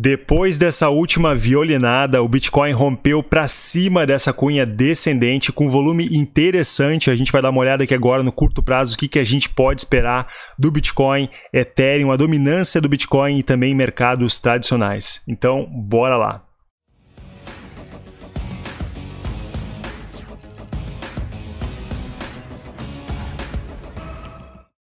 Depois dessa última violinada, o Bitcoin rompeu para cima dessa cunha descendente com volume interessante. A gente vai dar uma olhada aqui agora no curto prazo, o que a gente pode esperar do Bitcoin, Ethereum, a dominância do Bitcoin e também mercados tradicionais. Então, bora lá!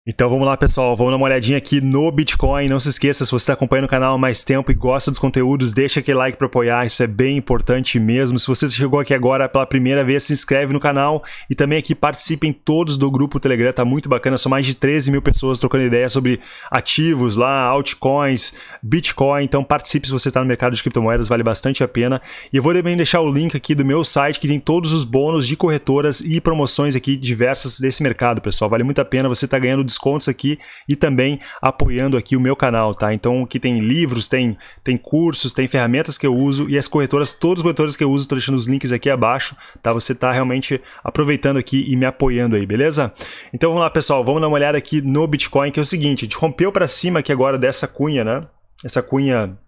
Então vamos lá, pessoal, vamos dar uma olhadinha aqui no Bitcoin. Não se esqueça, se você está acompanhando o canal há mais tempo e gosta dos conteúdos, deixa aquele like para apoiar, isso é bem importante mesmo. Se você chegou aqui agora pela primeira vez, se inscreve no canal e também aqui participem todos do grupo Telegram, está muito bacana, são mais de 13 mil pessoas trocando ideia sobre ativos lá, altcoins, Bitcoin, então participe se você está no mercado de criptomoedas, vale bastante a pena. E eu vou também deixar o link aqui do meu site, que tem todos os bônus de corretoras e promoções aqui diversas desse mercado, pessoal, vale muito a pena, você está ganhando descontos aqui e também apoiando aqui o meu canal, tá? Então aqui tem livros, tem cursos, tem ferramentas que eu uso e as corretoras, todas as corretoras que eu uso, tô deixando os links aqui abaixo, tá? Você tá realmente aproveitando aqui e me apoiando aí, beleza? Então vamos lá, pessoal, vamos dar uma olhada aqui no Bitcoin, que é o seguinte, a gente rompeu para cima aqui agora dessa cunha, né? Essa cunha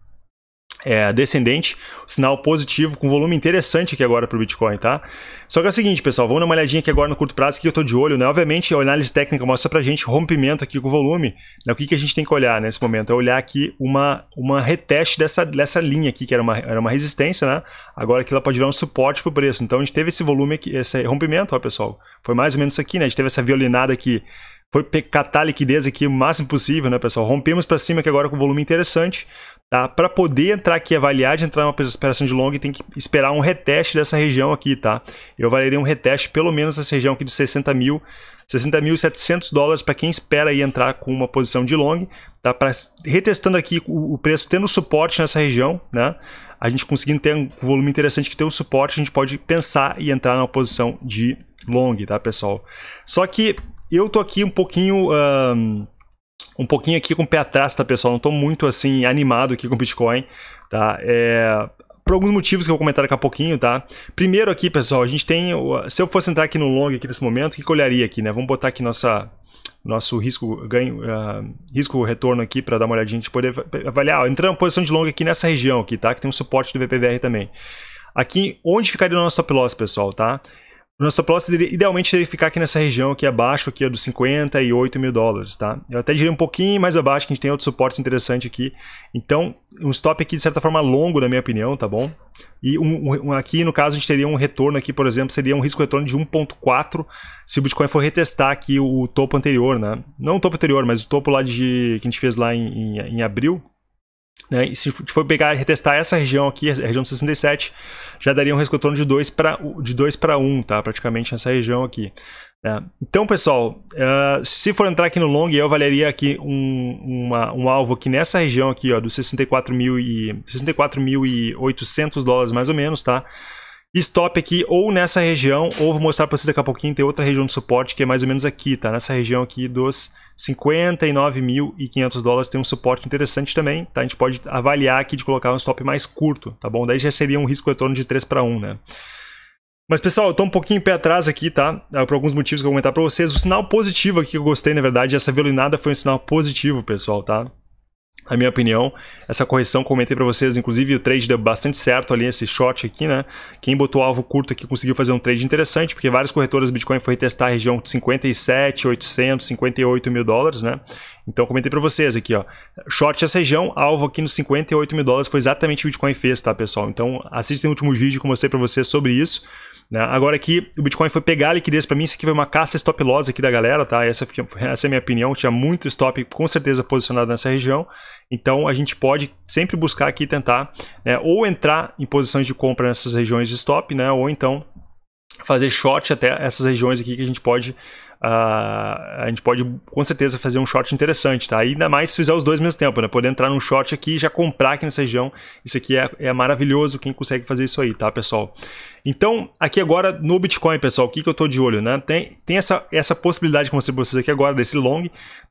descendente, sinal positivo com volume interessante aqui agora para o Bitcoin, tá? Só que é o seguinte, pessoal, vamos dar uma olhadinha aqui agora no curto prazo, que eu estou de olho, né? Obviamente a análise técnica mostra pra gente rompimento aqui com volume, né? O que que a gente tem que olhar nesse momento? É olhar aqui uma reteste dessa linha aqui, que era uma resistência, né? Agora aquilo pode virar um suporte pro preço, então a gente teve esse volume aqui, esse rompimento, ó, pessoal, foi mais ou menos isso aqui, né? A gente teve essa violinada aqui, foi catar a liquidez aqui o máximo possível, né, pessoal? Rompemos para cima aqui agora com volume interessante, tá? Para poder entrar aqui e avaliar de entrar em uma operação de longo, tem que esperar um reteste dessa região aqui, tá? Eu avaliaria um reteste pelo menos dessa região aqui de 60.700 dólares para quem espera aí entrar com uma posição de long, tá? Pra, retestando aqui o preço, tendo suporte nessa região, né? A gente conseguindo ter um volume interessante que tem um suporte, a gente pode pensar e entrar numa posição de long, tá, pessoal? Só que eu tô aqui um pouquinho aqui com o pé atrás, tá, pessoal? Não tô muito assim animado aqui com o Bitcoin, tá? Por alguns motivos que eu vou comentar daqui a pouquinho, tá? Primeiro aqui, pessoal, a gente tem, se eu fosse entrar aqui no long aqui nesse momento, o que eu olharia aqui, né? Vamos botar aqui nosso risco ganho, risco retorno aqui para dar uma olhadinha, a gente poder avaliar. Ó, entrando em posição de long aqui nessa região aqui, tá? Que tem um suporte do VPVR também. Aqui onde ficaria o nosso stop loss, pessoal, tá? O nosso stop loss idealmente deveria ficar aqui nessa região aqui abaixo, aqui é dos 58 mil dólares, tá? Eu até diria um pouquinho mais abaixo, que a gente tem outros suportes interessantes aqui. Então, um stop aqui de certa forma longo, na minha opinião, tá bom? E aqui, no caso, a gente teria um retorno aqui, por exemplo, seria um risco-retorno de 1.4 se o Bitcoin for retestar aqui o topo anterior, né? Não o topo anterior, mas o topo lá que a gente fez lá em abril. Né? E se for pegar e retestar essa região aqui, a região de 67, já daria um risco-retorno de 2 para 1, tá? Praticamente nessa região aqui. Né? Então, pessoal, se for entrar aqui no long, eu avaliaria aqui um alvo aqui nessa região aqui, ó, dos 64.800 dólares mais ou menos, tá? Stop aqui ou nessa região, ou vou mostrar para vocês daqui a pouquinho, tem outra região de suporte que é mais ou menos aqui, tá? Nessa região aqui dos 59.500 dólares tem um suporte interessante também, tá? A gente pode avaliar aqui de colocar um stop mais curto, tá bom? Daí já seria um risco retorno de 3 para 1, né? Mas, pessoal, eu tô um pouquinho pé atrás aqui, tá? Por alguns motivos que eu vou comentar para vocês. O sinal positivo aqui que eu gostei, na verdade, essa violinada foi um sinal positivo, pessoal, tá? Na minha opinião, essa correção comentei para vocês, inclusive o trade deu bastante certo ali, esse short aqui, né? Quem botou o alvo curto aqui conseguiu fazer um trade interessante, porque várias corretoras Bitcoin foi testar a região de 57.800, 58 mil dólares, né? Então, comentei para vocês aqui, ó, short essa região, alvo aqui nos 58 mil dólares, foi exatamente o que o Bitcoin fez, tá, pessoal? Então, assistem o último vídeo que eu mostrei para vocês sobre isso. Agora aqui, o Bitcoin foi pegar a liquidez para mim, isso aqui foi uma caça stop loss aqui da galera, tá? Essa é a minha opinião, tinha muito stop com certeza posicionado nessa região, então a gente pode sempre buscar aqui tentar, né, ou entrar em posições de compra nessas regiões de stop, né, ou então fazer short até essas regiões aqui que a gente pode com certeza fazer um short interessante, tá? Ainda mais se fizer os dois ao mesmo tempo, né? Poder entrar num short aqui e já comprar aqui nessa região, isso aqui é maravilhoso, quem consegue fazer isso aí, tá, pessoal? Então, aqui agora no Bitcoin, pessoal, o que eu tô de olho, né? Tem essa possibilidade que eu mostrei pra vocês aqui agora, desse long,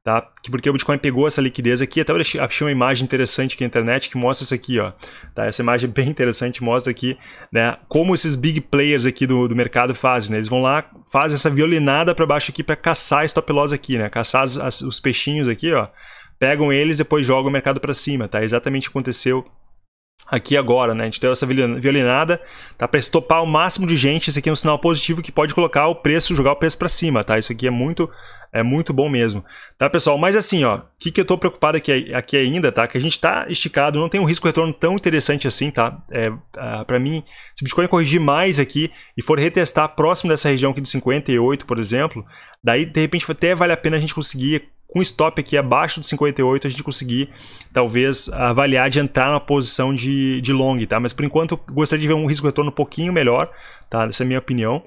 tá? Porque o Bitcoin pegou essa liquidez aqui, até eu achei uma imagem interessante aqui na internet que mostra isso aqui, ó, tá? Essa imagem é bem interessante, mostra aqui, né, como esses big players aqui do mercado fazem, né? Eles vão lá, fazem essa violinada para baixo aqui para caçar stop loss aqui, né? Caçar os peixinhos aqui, ó, pegam eles e depois jogam o mercado para cima, tá? Exatamente o que aconteceu aqui agora, né? A gente deu essa violinada, tá? Para estopar o máximo de gente. Esse aqui é um sinal positivo que pode colocar o preço, jogar o preço para cima, tá? Isso aqui é muito bom mesmo, tá, pessoal? Mas assim, ó, o que, que eu tô preocupado aqui ainda, tá? Que a gente tá esticado, não tem um risco retorno tão interessante assim, tá? Para mim, se o Bitcoin corrigir mais aqui e for retestar próximo dessa região aqui de 58, por exemplo, daí de repente até vale a pena a gente conseguir com stop aqui abaixo do 58, a gente conseguir talvez avaliar de entrar na posição de long, tá? Mas por enquanto eu gostaria de ver um risco retorno um pouquinho melhor, tá? Essa é a minha opinião.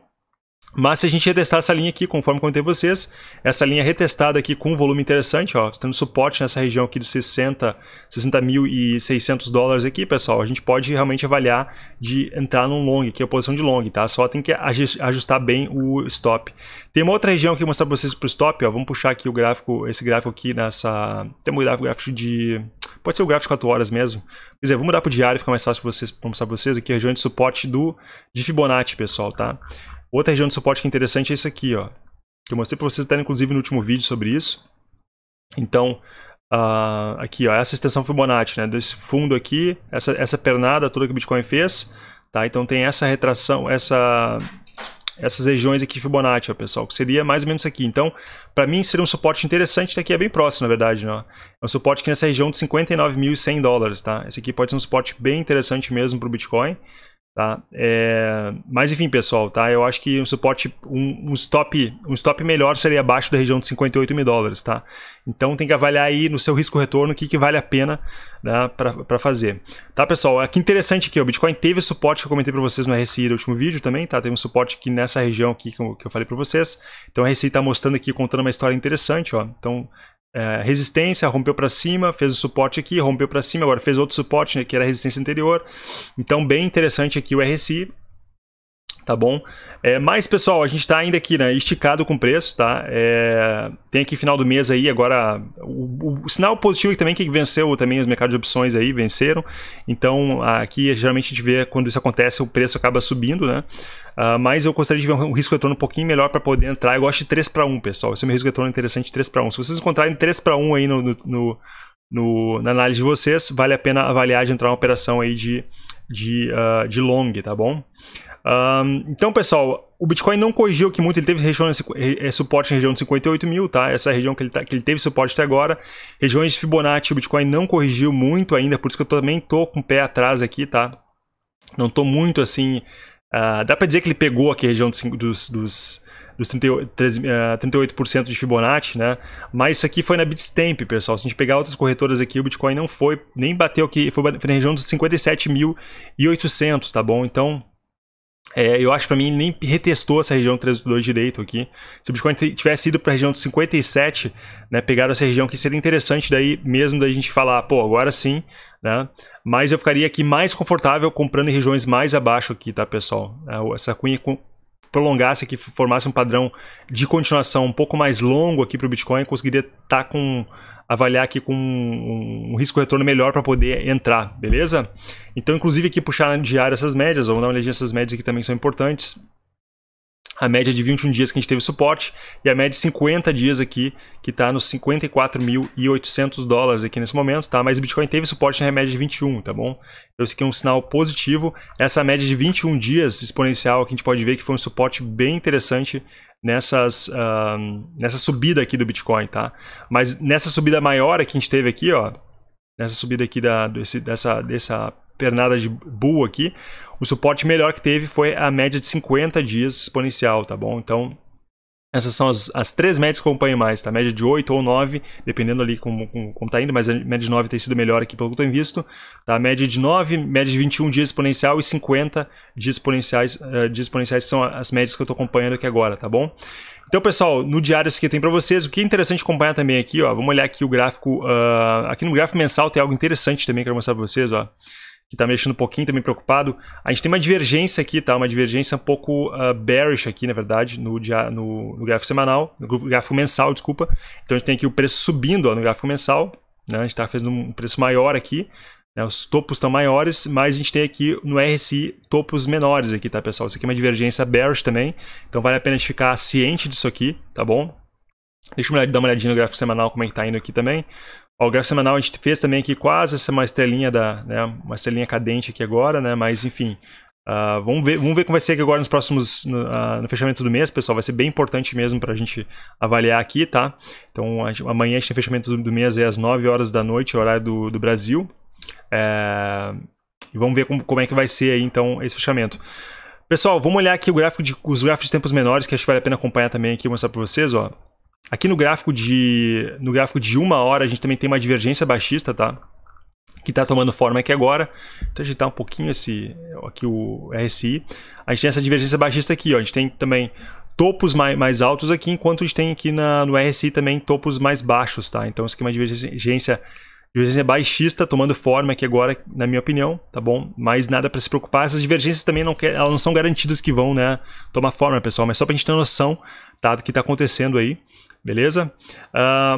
Mas se a gente retestar essa linha aqui, conforme comentei vocês, essa linha retestada aqui com um volume interessante, ó, tendo suporte nessa região aqui dos 60.600 dólares aqui, pessoal, a gente pode realmente avaliar de entrar num long, que é a posição de long, tá? Só tem que ajustar bem o stop. Tem uma outra região que eu vou mostrar para vocês pro stop, ó, vamos puxar aqui o gráfico, esse gráfico aqui nessa, temos um gráfico de, pode ser o gráfico de 4 horas mesmo. Quer dizer, vou mudar pro diário, fica mais fácil para vocês, pra mostrar para vocês aqui a região de suporte de Fibonacci, pessoal, tá? Outra região de suporte que é interessante é isso aqui, ó, que eu mostrei para vocês até inclusive no último vídeo sobre isso. Então, aqui, ó, essa extensão Fibonacci, né, desse fundo aqui, essa pernada toda que o Bitcoin fez, tá? Então tem essa retração, essas regiões aqui Fibonacci, ó, pessoal, que seria mais ou menos isso aqui. Então, para mim seria um suporte interessante, daqui é bem próximo, na verdade, né? É um suporte que nessa região de 59.100 dólares, tá? Esse aqui pode ser um suporte bem interessante mesmo para o Bitcoin. Tá? Mas enfim, pessoal, tá? Eu acho que um suporte, um stop melhor seria abaixo da região de 58 mil dólares, tá? Então tem que avaliar aí no seu risco-retorno o que, que vale a pena, né, para fazer. Tá, pessoal? Que interessante aqui, o Bitcoin teve suporte que eu comentei para vocês no RSI do último vídeo também, tá? Tem um suporte aqui nessa região aqui que eu falei para vocês. Então o RSI está mostrando aqui, contando uma história interessante, ó. Então, resistência, rompeu para cima, fez o suporte aqui, rompeu para cima, agora fez outro suporte, né, que era a resistência anterior. Então bem interessante aqui o RSI, tá bom? Mas pessoal, a gente está ainda aqui, né, esticado com o preço, tá? Tem aqui final do mês aí, agora o sinal positivo também que venceu também os mercados de opções aí, venceram. Então aqui geralmente a gente vê quando isso acontece o preço acaba subindo, né? Mas eu gostaria de ver um risco retorno um pouquinho melhor para poder entrar. Eu gosto de 3:1, pessoal. Esse é meu risco retorno interessante, 3:1. Se vocês encontrarem 3:1 aí na análise de vocês, vale a pena avaliar de entrar uma operação aí de long, tá bom? Então, pessoal, o Bitcoin não corrigiu aqui muito, ele teve suporte na região de 58 mil, tá? Essa é a região que ele teve suporte até agora. Regiões de Fibonacci, o Bitcoin não corrigiu muito ainda, por isso que eu também tô com o pé atrás aqui, tá? Não tô muito assim... dá para dizer que ele pegou aqui a região dos 38% de Fibonacci, né? Mas isso aqui foi na Bitstamp, pessoal. Se a gente pegar outras corretoras aqui, o Bitcoin não foi, nem bateu aqui, foi na região dos 57.800, tá bom? Então, eu acho que para mim nem retestou essa região 3.2 direito aqui. Se o Bitcoin tivesse ido para a região dos 57, né, pegaram essa região que seria interessante daí mesmo da gente falar, pô, agora sim, né? Mas eu ficaria aqui mais confortável comprando em regiões mais abaixo aqui, tá, pessoal? Essa cunha prolongasse aqui, formasse um padrão de continuação um pouco mais longo aqui para o Bitcoin, conseguiria estar avaliar aqui com um risco retorno melhor para poder entrar, beleza? Então, inclusive aqui puxar no diário essas médias, vamos dar uma olhadinha nessas médias aqui também são importantes. A média de 21 dias que a gente teve suporte e a média de 50 dias aqui, que está nos 54.800 dólares aqui nesse momento, tá? Mas o Bitcoin teve suporte na média de 21, tá bom? Então isso aqui é um sinal positivo. Essa média de 21 dias exponencial que a gente pode ver que foi um suporte bem interessante nessa subida aqui do Bitcoin, tá? Mas nessa subida maior que a gente teve aqui, ó, nessa subida aqui dessa pernada de bull aqui, o suporte melhor que teve foi a média de 50 dias exponencial, tá bom? Então, essas são as três médias que acompanham mais, tá? Média de 8 ou 9, dependendo ali como tá indo, mas a média de 9 tem sido melhor aqui pelo que eu tenho visto, tá? Média de 9, média de 21 dias exponencial e 50 dias exponenciais são as médias que eu tô acompanhando aqui agora, tá bom? Então, pessoal, no diário isso aqui tem para vocês. O que é interessante acompanhar também aqui, ó, vamos olhar aqui o gráfico, aqui no gráfico mensal tem algo interessante também que eu quero mostrar para vocês, ó, que tá mexendo um pouquinho, também preocupado. A gente tem uma divergência aqui, tá? Uma divergência um pouco bearish aqui, na verdade, no gráfico semanal, no gráfico mensal, desculpa. Então a gente tem aqui o preço subindo, ó, no gráfico mensal, né? A gente tá fazendo um preço maior aqui, né? Os topos estão maiores, mas a gente tem aqui no RSI topos menores aqui, tá, pessoal? Isso aqui é uma divergência bearish também, então vale a pena a gente ficar ciente disso aqui, tá bom? Deixa eu dar uma olhadinha no gráfico semanal, como é que tá indo aqui também. Ó, o gráfico semanal a gente fez também aqui quase essa uma estrelinha cadente aqui agora, né? Mas enfim, vamos ver como vai ser aqui agora nos próximos, no fechamento do mês, pessoal. Vai ser bem importante mesmo para a gente avaliar aqui, tá? Então amanhã a gente tem fechamento do mês aí às 9 horas da noite, horário do Brasil. E vamos ver como é que vai ser aí então esse fechamento. Pessoal, vamos olhar aqui o gráfico os gráficos de tempos menores, que acho que vale a pena acompanhar também aqui, vou mostrar para vocês, ó. Aqui no gráfico de uma hora a gente também tem uma divergência baixista, tá? Que está tomando forma aqui agora. Vou agitar um pouquinho aqui o RSI. A gente tem essa divergência baixista aqui, ó. A gente tem também topos mais altos aqui, enquanto a gente tem aqui no RSI também topos mais baixos, tá? Então isso aqui é uma divergência baixista tomando forma aqui agora, na minha opinião, tá bom? Mas nada para se preocupar, essas divergências também elas não são garantidas que vão, né, tomar forma, pessoal, mas só para a gente ter noção, tá, do que está acontecendo aí, beleza?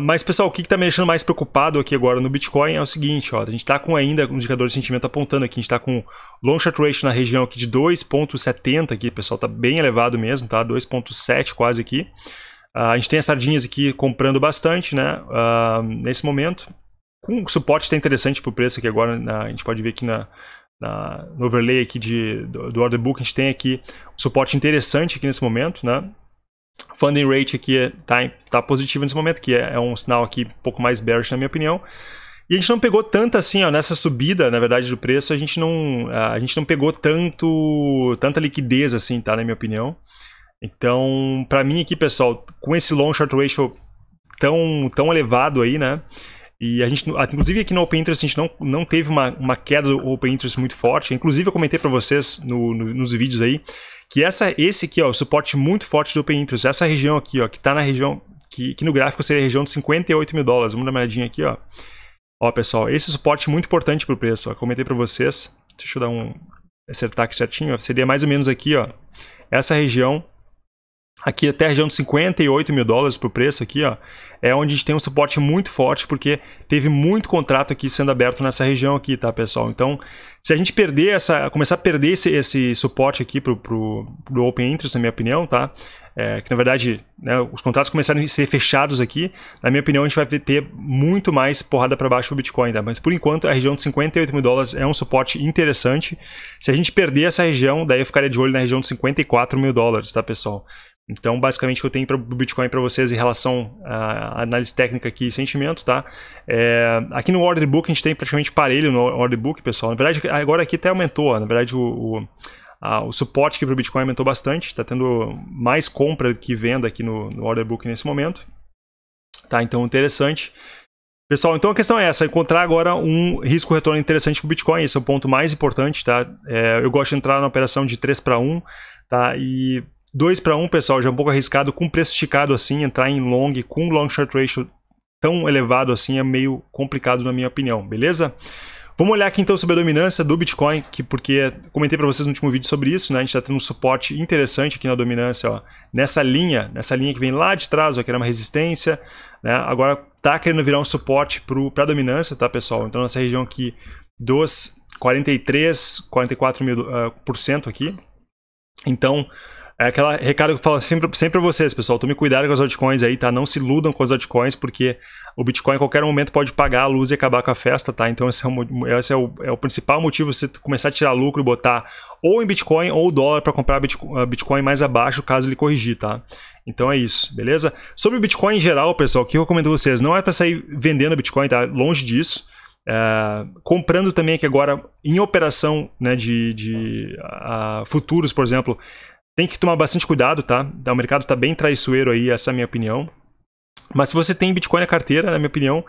Mas, pessoal, o que está me deixando mais preocupado aqui agora no Bitcoin é o seguinte, ó, a gente está com ainda o indicador de sentimento apontando aqui, a gente está com long short ratio na região aqui de 2,70 aqui, pessoal, está bem elevado mesmo, tá? 2,7 quase aqui. A gente tem as sardinhas aqui comprando bastante, né, nesse momento. Com o suporte está interessante para o preço aqui agora, a gente pode ver aqui no overlay aqui do order book, a gente tem aqui um suporte interessante aqui nesse momento, né? Funding rate aqui está positivo nesse momento, que é um sinal aqui um pouco mais bearish na minha opinião. E a gente não pegou tanto assim, ó, nessa subida, na verdade, do preço, a gente não pegou tanta liquidez assim, tá, na minha opinião. Então, para mim aqui, pessoal, com esse long short ratio tão elevado aí, né? E a gente, inclusive aqui no Open Interest, a gente não teve uma queda do Open Interest muito forte. Inclusive eu comentei para vocês nos vídeos aí, que esse aqui, ó, o suporte muito forte do Open Interest, essa região aqui, ó, que tá na região, que no gráfico seria a região de 58 mil dólares, vamos dar uma olhadinha aqui, ó. Ó, pessoal, esse suporte muito importante pro preço, ó, comentei para vocês, deixa eu acertar aqui certinho, ó, seria mais ou menos aqui, ó, essa região, aqui até a região de 58 mil dólares para o preço aqui, ó, é onde a gente tem um suporte muito forte, porque teve muito contrato aqui sendo aberto nessa região aqui, tá, pessoal? Então, se a gente perder começar a perder esse suporte aqui pro Open Interest, na minha opinião, tá? Que na verdade, né, os contratos começaram a ser fechados aqui, na minha opinião a gente vai ter muito mais porrada para baixo do Bitcoin, tá? Mas por enquanto a região de 58 mil dólares é um suporte interessante. Se a gente perder essa região, daí eu ficaria de olho na região de 54 mil dólares, tá, pessoal? Então, basicamente, o que eu tenho para o Bitcoin para vocês em relação à análise técnica aqui e sentimento, tá? Aqui no Order Book, a gente tem praticamente parelho no Order Book, pessoal. Na verdade, agora aqui até aumentou, ó. Na verdade, o suporte aqui para o Bitcoin aumentou bastante. Está tendo mais compra que venda aqui no Order Book nesse momento. Tá? Então, interessante. Pessoal, então a questão é essa, encontrar agora um risco-retorno interessante para o Bitcoin. Esse é o ponto mais importante, tá? Eu gosto de entrar na operação de 3:1, tá? E 2:1, pessoal, já é um pouco arriscado, com preço esticado assim, entrar em long, com long short ratio tão elevado assim, é meio complicado na minha opinião, beleza? Vamos olhar aqui então sobre a dominância do Bitcoin, porque comentei para vocês no último vídeo sobre isso, né? A gente está tendo um suporte interessante aqui na dominância, ó, nessa linha que vem lá de trás, ó, que era uma resistência, né? Agora tá querendo virar um suporte para a dominância, tá, pessoal? Então nessa região aqui dos 43, 44 mil % aqui. Então, é aquele recado que eu falo sempre pra vocês, pessoal. Tome cuidado com as altcoins aí, tá? Não se iludam com as altcoins, porque o Bitcoin a qualquer momento pode pagar a luz e acabar com a festa, tá? Então esse é o principal motivo, você começar a tirar lucro e botar ou em Bitcoin ou dólar para comprar Bitcoin mais abaixo, caso ele corrigir, tá? Então é isso, beleza? Sobre o Bitcoin em geral, pessoal, o que eu recomendo a vocês? Não é para sair vendendo Bitcoin, tá? Longe disso. Comprando também aqui agora em operação, né, de futuros, por exemplo. Tem que tomar bastante cuidado, tá? O mercado tá bem traiçoeiro aí, essa é a minha opinião. Mas se você tem Bitcoin na carteira, na minha opinião,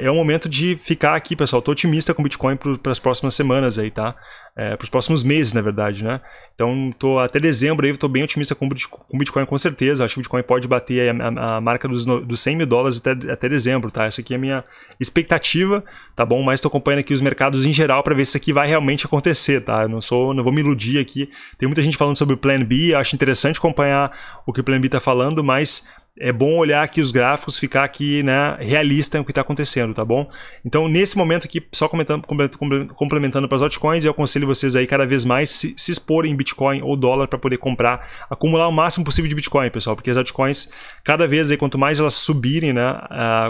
é o momento de ficar aqui, pessoal. Tô otimista com Bitcoin para as próximas semanas aí, tá? Para os próximos meses, na verdade, né? Então, tô até dezembro aí, eu tô bem otimista com Bitcoin, com certeza. Acho que o Bitcoin pode bater a marca dos 100 mil dólares até dezembro, tá? Essa aqui é a minha expectativa, tá bom? Mas tô acompanhando aqui os mercados em geral para ver se isso aqui vai realmente acontecer, tá? Eu não vou me iludir aqui. Tem muita gente falando sobre o Plan B, acho interessante acompanhar o que o Plan B tá falando, mas é bom olhar aqui os gráficos, ficar aqui, né, realista em o que está acontecendo, tá bom? Então, nesse momento aqui, só complementando para as altcoins, eu aconselho vocês aí cada vez mais se exporem em Bitcoin ou dólar para poder comprar, acumular o máximo possível de Bitcoin, pessoal, porque as altcoins, cada vez aí, quanto mais elas subirem, né,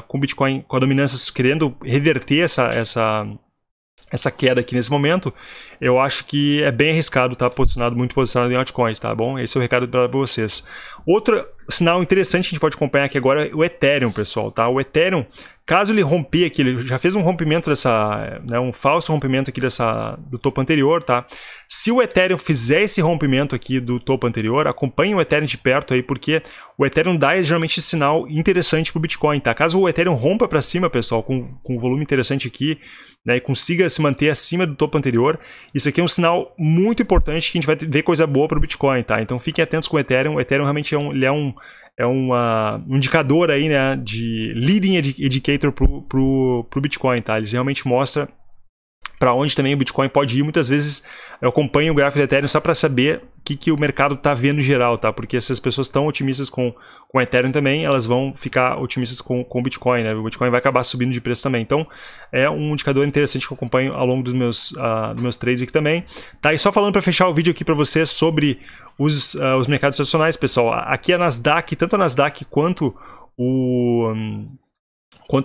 com o Bitcoin, com a dominância querendo reverter essa queda aqui nesse momento, eu acho que é bem arriscado estar posicionado, muito posicionado em altcoins, tá bom? Esse é o recado para vocês. Outro sinal interessante que a gente pode acompanhar aqui agora é o Ethereum, pessoal, tá? O Ethereum, caso ele romper aqui, ele já fez um rompimento dessa, né, um falso rompimento aqui do topo anterior, tá? Se o Ethereum fizer esse rompimento aqui do topo anterior, acompanhe o Ethereum de perto aí, porque o Ethereum dá geralmente esse sinal interessante para o Bitcoin, tá? Caso o Ethereum rompa para cima, pessoal, com um volume interessante aqui, né, e consiga se manter acima do topo anterior, isso aqui é um sinal muito importante que a gente vai ver coisa boa para o Bitcoin, tá? Então fiquem atentos com o Ethereum. O Ethereum realmente é um indicador aí, né, de leading indicator pro Bitcoin, tá? Eles realmente mostram para onde também o Bitcoin pode ir. Muitas vezes eu acompanho o gráfico do Ethereum só para saber o que o mercado está vendo em geral, tá? Porque se as pessoas estão otimistas com o Ethereum também, elas vão ficar otimistas com o Bitcoin, né? O Bitcoin vai acabar subindo de preço também. Então, é um indicador interessante que eu acompanho ao longo dos meus trades aqui também. Tá? E só falando para fechar o vídeo aqui para vocês sobre os mercados tradicionais, pessoal. Aqui a Nasdaq, tanto a Nasdaq quanto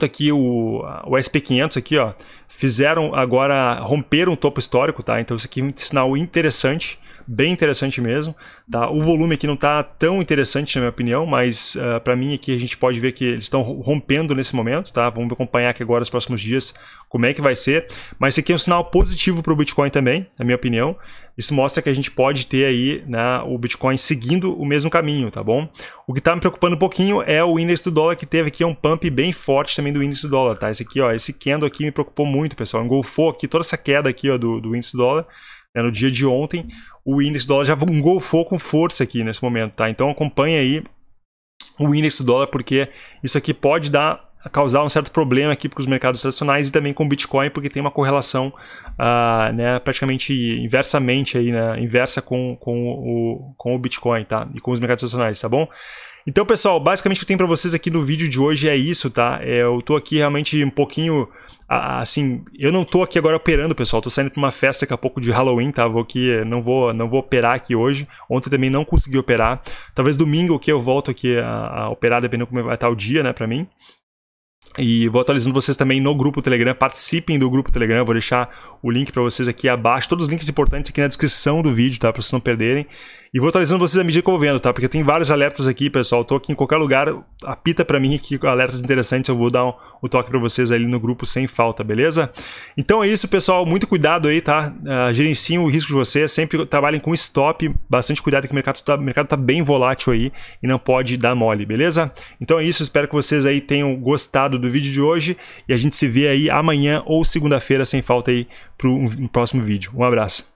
aqui o SP500 aqui, ó, fizeram agora, romperam o topo histórico, tá? Então isso aqui é um sinal interessante, bem interessante mesmo, tá? O volume aqui não tá tão interessante na minha opinião, mas para mim aqui a gente pode ver que eles estão rompendo nesse momento, tá? Vamos acompanhar aqui agora os próximos dias como é que vai ser, mas isso aqui é um sinal positivo para o Bitcoin também, na minha opinião. Isso mostra que a gente pode ter aí, né, o Bitcoin seguindo o mesmo caminho, tá bom? O que tá me preocupando um pouquinho é o índice do dólar, que teve aqui um pump bem forte também do índice do dólar, tá? Esse aqui, ó, esse candle aqui me preocupou muito, pessoal. Engolfou aqui toda essa queda aqui, ó, do índice do dólar, né, no dia de ontem. O índice do dólar já engolfou com força aqui nesse momento, tá? Então acompanha aí o índice do dólar, porque isso aqui pode causar um certo problema aqui para os mercados tradicionais e também com o Bitcoin, porque tem uma correlação né, praticamente inversamente aí, né, inversa com o Bitcoin, tá? E com os mercados tradicionais, tá bom? Então, pessoal, basicamente o que eu tenho para vocês aqui no vídeo de hoje é isso, tá? Eu tô aqui realmente um pouquinho, assim, eu não tô aqui agora operando, pessoal. Tô saindo para uma festa daqui a pouco de Halloween, tá? Vou aqui, não vou operar aqui hoje. Ontem também não consegui operar. Talvez domingo que eu volto aqui a operar, dependendo como vai estar o dia, né, para mim. E vou atualizando vocês também no grupo Telegram, participem do grupo Telegram, vou deixar o link para vocês aqui abaixo, todos os links importantes aqui na descrição do vídeo, tá? Para vocês não perderem. E vou atualizando vocês à medida que eu vou vendo, tá? Porque tem vários alertas aqui, pessoal, eu tô aqui em qualquer lugar, apita para mim aqui alertas interessantes, eu vou dar um toque para vocês ali no grupo sem falta, beleza? Então é isso, pessoal, muito cuidado aí, tá? Gerenciem o risco de vocês, sempre trabalhem com stop, bastante cuidado que o mercado tá bem volátil aí e não pode dar mole, beleza? Então é isso, espero que vocês aí tenham gostado do vídeo de hoje e a gente se vê aí amanhã ou segunda-feira sem falta aí para um próximo vídeo. Um abraço.